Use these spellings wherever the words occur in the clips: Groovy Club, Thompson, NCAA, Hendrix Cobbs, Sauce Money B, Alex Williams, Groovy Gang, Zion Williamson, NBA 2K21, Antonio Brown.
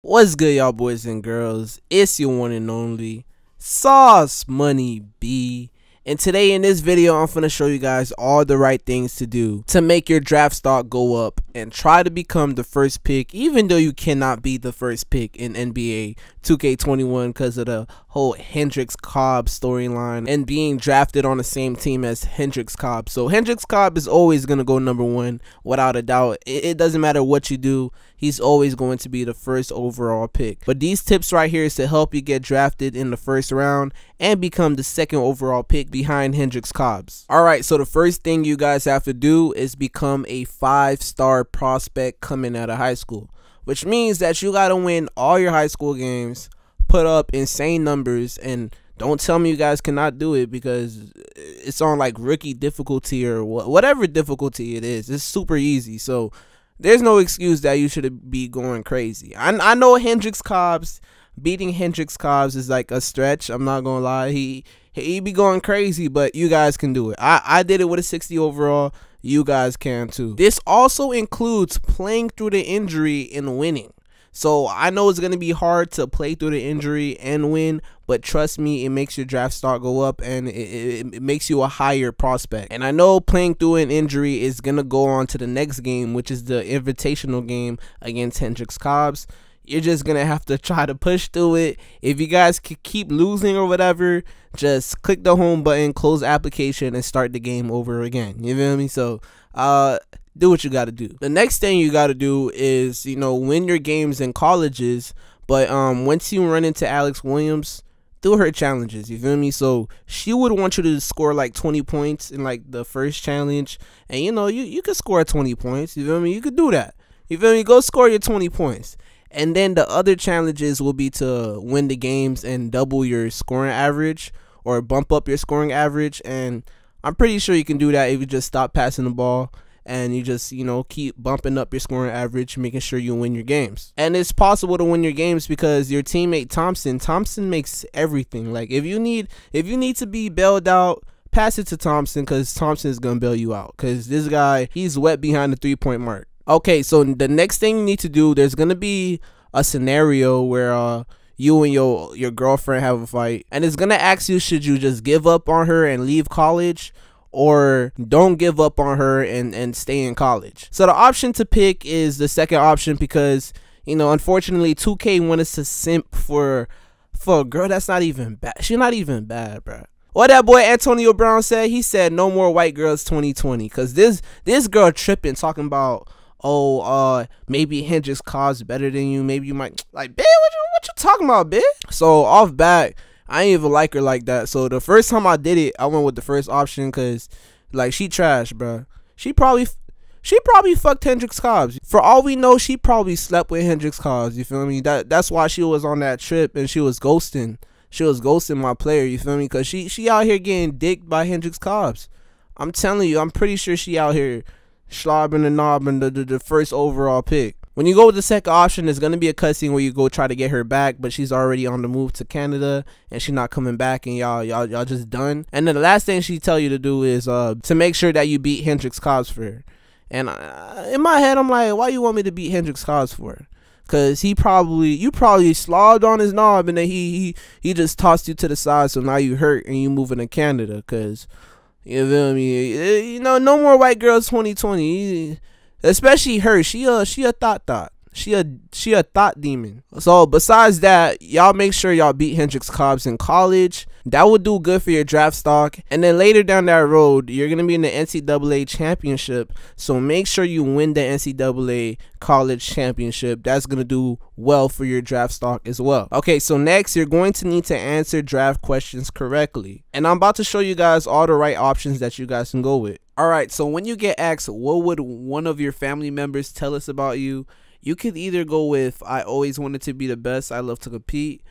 What's good, y'all boys and girls? It's your one and only Sauce Money B, and today in this video I'm gonna show you guys all the right things to do to make your draft stock go up and try to become the first pick, even though you cannot be the first pick in NBA 2K21 because of the whole Hendrix Cobbs storyline and being drafted on the same team as Hendrix Cobbs. So Hendrix Cobbs is always gonna go #1 without a doubt. It doesn't matter what you do. He's always going to be the first overall pick. But these tips right here is to help you get drafted in the first round and become the second overall pick behind Hendrix Cobbs. Alright, so the first thing you guys have to do is become a 5-star prospect coming out of high school, which means that you gotta win all your high school games, put up insane numbers, and don't tell me you guys cannot do it, because it's on like rookie difficulty or whatever difficulty it is. It's super easy. So there's no excuse that you should be going crazy. I know Hendrix Cobbs, beating Hendrix Cobbs is like a stretch. I'm not going to lie. He be going crazy, but you guys can do it. I did it with a 60 overall. You guys can too. This also includes playing through the injury and winning. So I know it's going to be hard to play through the injury and win, but trust me, it makes your draft stock go up and it makes you a higher prospect. And I know playing through an injury is going to go on to the next game, which is the invitational game against Hendrix Cobbs. You're just going to have to try to push through it. If you guys keep losing or whatever, just click the home button, close application, and start the game over again. You feel me? So, do what you got to do. The next thing you got to do is, you know, win your games in colleges. But once you run into Alex Williams, do her challenges, you feel me? So she would want you to score like 20 points in like the first challenge. And, you know, you could score 20 points, you feel me? You could do that. You feel me? Go score your 20 points. And then the other challenges will be to win the games and double your scoring average or bump up your scoring average. And I'm pretty sure you can do that if you just stop passing the ball and you just, you know, keep bumping up your scoring average, making sure you win your games. And it's possible to win your games because your teammate Thompson makes everything. Like if you need to be bailed out, pass it to Thompson, because Thompson is gonna bail you out, because this guy, he's wet behind the three-point mark. Okay, so the next thing you need to do, there's gonna be a scenario where you and your girlfriend have a fight, and it's gonna ask you, should you just give up on her and leave college, or don't give up on her and stay in college? So the option to pick is the second option, because, you know, unfortunately 2K wanted to simp for a girl that's not even bad. She's not even bad, bro. What that boy Antonio Brown said, he said no more white girls 2020, because this girl tripping, talking about, oh, maybe Hendrix Cobbs better than you, maybe you might like, bitch, what you talking about, bitch? So off back, I ain't even like her like that. So the first time I did it, I went with the first option, because like, she trash, bro. She probably fucked Hendrix Cobbs. For all we know, she probably slept with Hendrix Cobbs, you feel me? That's why she was on that trip, and she was ghosting my player, you feel me? Because she out here getting dicked by Hendrix Cobbs. I'm telling you, I'm pretty sure she out here slobbing and knobbing the first overall pick. When you go with the second option, there's going to be a cutscene where you go try to get her back, but she's already on the move to Canada and she's not coming back, and y'all just done. And then the last thing she tell you to do is to make sure that you beat Hendrix Cobbs for her. And in my head, I'm like, why you want me to beat Hendrix Cobbs for her? Because you probably slobbed on his knob, and then he just tossed you to the side, so now you hurt and you moving to Canada. Because, you feel me, you know, no more white girls 2020. Especially her, she a thought. She a thought demon. So besides that, y'all make sure y'all beat Hendrix Cobbs in college. That will do good for your draft stock. And then later down that road, you're gonna be in the NCAA championship. So make sure you win the NCAA college championship. That's gonna do well for your draft stock as well. Okay, so next you're going to need to answer draft questions correctly. And I'm about to show you guys all the right options that you guys can go with. Alright, so when you get asked, what would one of your family members tell us about you? You could either go with, I always wanted to be the best, I love to compete.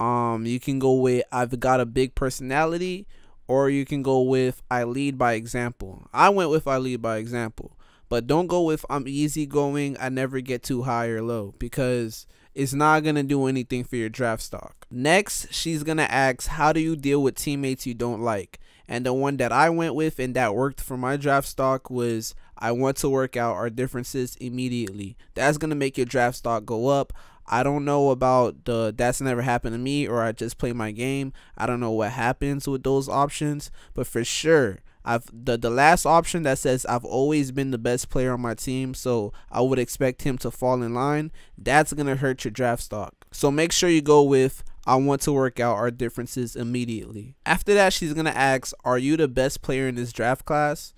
You can go with, I've got a big personality. Or you can go with, I lead by example. I went with, I lead by example. But don't go with, I'm easygoing, I never get too high or low, because it's not going to do anything for your draft stock. Next, she's going to ask, how do you deal with teammates you don't like? And the one that I went with and that worked for my draft stock was, I want to work out our differences immediately. That's going to make your draft stock go up. I don't know about the that's never happened to me or I just play my game. I don't know what happens with those options, but for sure the last option that says I've always been the best player on my team, so I would expect him to fall in line, that's gonna hurt your draft stock. So make sure you go with I want to work out our differences immediately. After that, she's gonna ask, are you the best player in this draft class?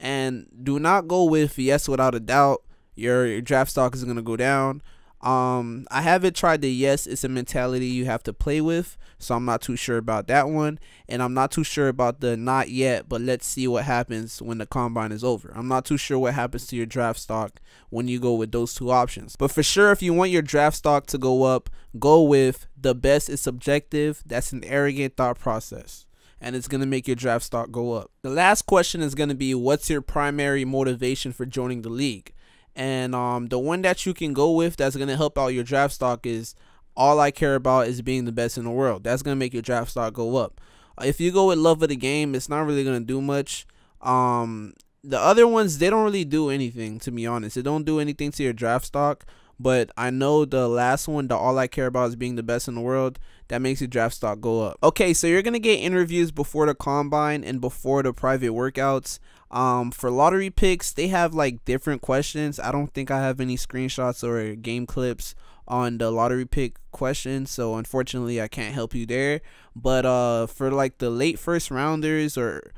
And do not go with yes without a doubt. Your draft stock is gonna go down. I haven't tried the yes, it's a mentality you have to play with, so I'm not too sure about that one, and I'm not too sure about the not yet, but let's see what happens when the combine is over. I'm not too sure what happens to your draft stock when you go with those two options, but for sure if you want your draft stock to go up, go with the best is subjective. That's an arrogant thought process, and it's going to make your draft stock go up. The last question is going to be, what's your primary motivation for joining the league? And the one that you can go with that's going to help out your draft stock is, all I care about is being the best in the world. That's going to make your draft stock go up. If you go with love of the game, it's not really going to do much. The other ones, they don't really do anything, to be honest. They don't do anything to your draft stock. But I know the last one, the all I care about is being the best in the world, that makes your draft stock go up. Okay, so you're going to get interviews before the combine and before the private workouts. For lottery picks, they have like different questions. I don't think I have any screenshots or game clips on the lottery pick questions, so unfortunately I can't help you there. But for like the late first rounders or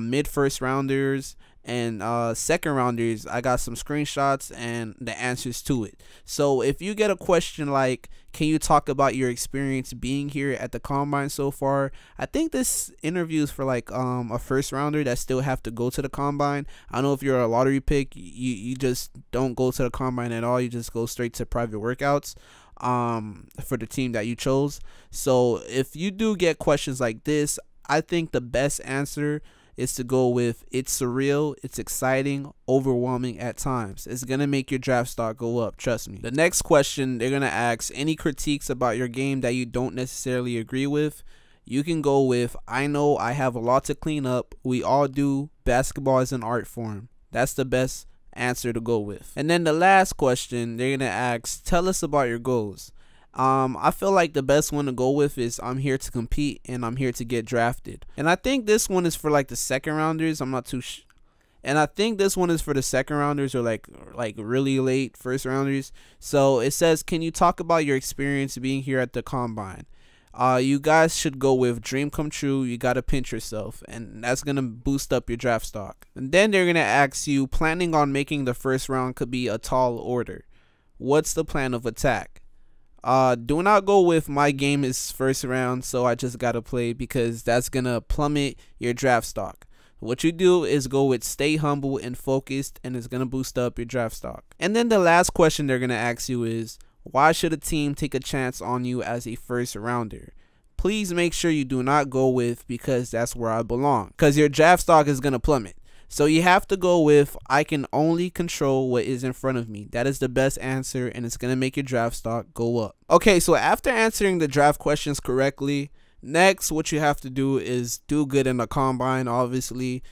mid first rounders and second rounders, I got some screenshots and the answers to it. So if you get a question like, can you talk about your experience being here at the combine so far? I think this interview is for like a first rounder that still have to go to the combine. I know if you're a lottery pick, you just don't go to the combine at all, you just go straight to private workouts for the team that you chose. So if you do get questions like this, I think the best answer is to go with, it's surreal, it's exciting, overwhelming at times. It's gonna make your draft stock go up, trust me. The next question, they're gonna ask, any critiques about your game that you don't necessarily agree with? You can go with, I know I have a lot to clean up, we all do, basketball is an art form. That's the best answer to go with. And then the last question, they're gonna ask, tell us about your goals. I feel like the best one to go with is, I'm here to compete and I'm here to get drafted. And I think this one is for like the second rounders. I'm not too sure. And I think this one is for the second rounders or like really late first rounders. So it says, can you talk about your experience being here at the combine? You guys should go with, dream come true, you gotta pinch yourself, and that's gonna boost up your draft stock. And then they're gonna ask you, planning on making the first round could be a tall order. What's the plan of attack? Do not go with, my game is first round, so I just gotta play, because that's gonna plummet your draft stock. What you do is go with, stay humble and focused, and it's gonna boost up your draft stock. And then the last question they're gonna ask you is, why should a team take a chance on you as a first rounder? Please make sure you do not go with, because that's where I belong, because your draft stock is gonna plummet. So you have to go with, I can only control what is in front of me. That is the best answer, and it's going to make your draft stock go up. Okay, so after answering the draft questions correctly, next what you have to do is do good in the combine, obviously.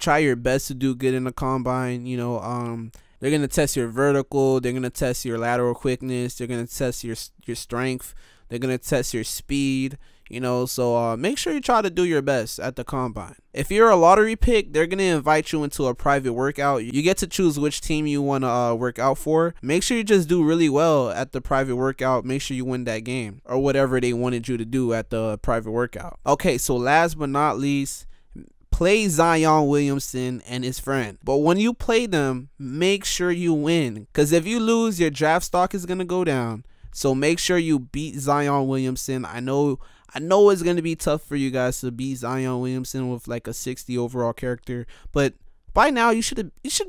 Try your best to do good in the combine. You know, they're going to test your vertical. They're going to test your lateral quickness. They're going to test your strength. They're going to test your speed. You know, so make sure you try to do your best at the combine. If you're a lottery pick, they're going to invite you into a private workout. You get to choose which team you want to work out for. Make sure you just do really well at the private workout. Make sure you win that game or whatever they wanted you to do at the private workout. Okay, so last but not least, play Zion Williamson and his friend. But when you play them, make sure you win, because if you lose, your draft stock is going to go down. So make sure you beat Zion Williamson. I know it's going to be tough for you guys to beat Zion Williamson with like a 60 overall character, but by now you should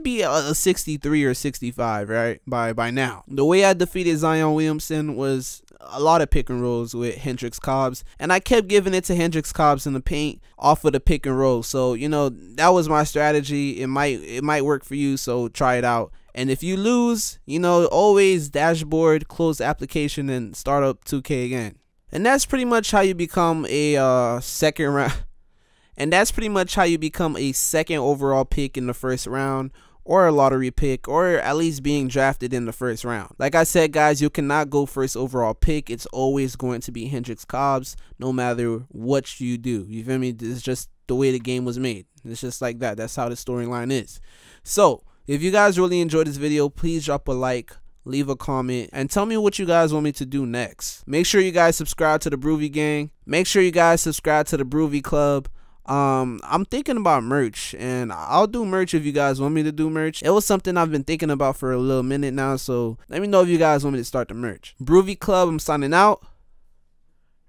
be a 63 or 65, right? By now. The way I defeated Zion Williamson was a lot of pick and rolls with Hendrix Cobbs, and I kept giving it to Hendrix Cobbs in the paint off of the pick and roll. So, you know, that was my strategy. It might work for you, so try it out. And if you lose, you know, always dashboard, close application, and start up 2K again. And that's pretty much how you become a second round. And that's pretty much how you become a second overall pick in the first round, or a lottery pick, or at least being drafted in the first round. Like I said, guys, you cannot go first overall pick. It's always going to be Hendrix Cobbs, no matter what you do. You feel me? It's just the way the game was made. It's just like that. That's how the storyline is. So if you guys really enjoyed this video, please drop a like, leave a comment, and tell me what you guys want me to do next. Make sure you guys subscribe to the Groovy Gang. Make sure you guys subscribe to the Groovy Club. I'm thinking about merch, and I'll do merch if you guys want me to do merch. It was something I've been thinking about for a little minute now, so let me know if you guys want me to start the merch. Groovy Club, I'm signing out.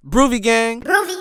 Groovy Gang. Groovy.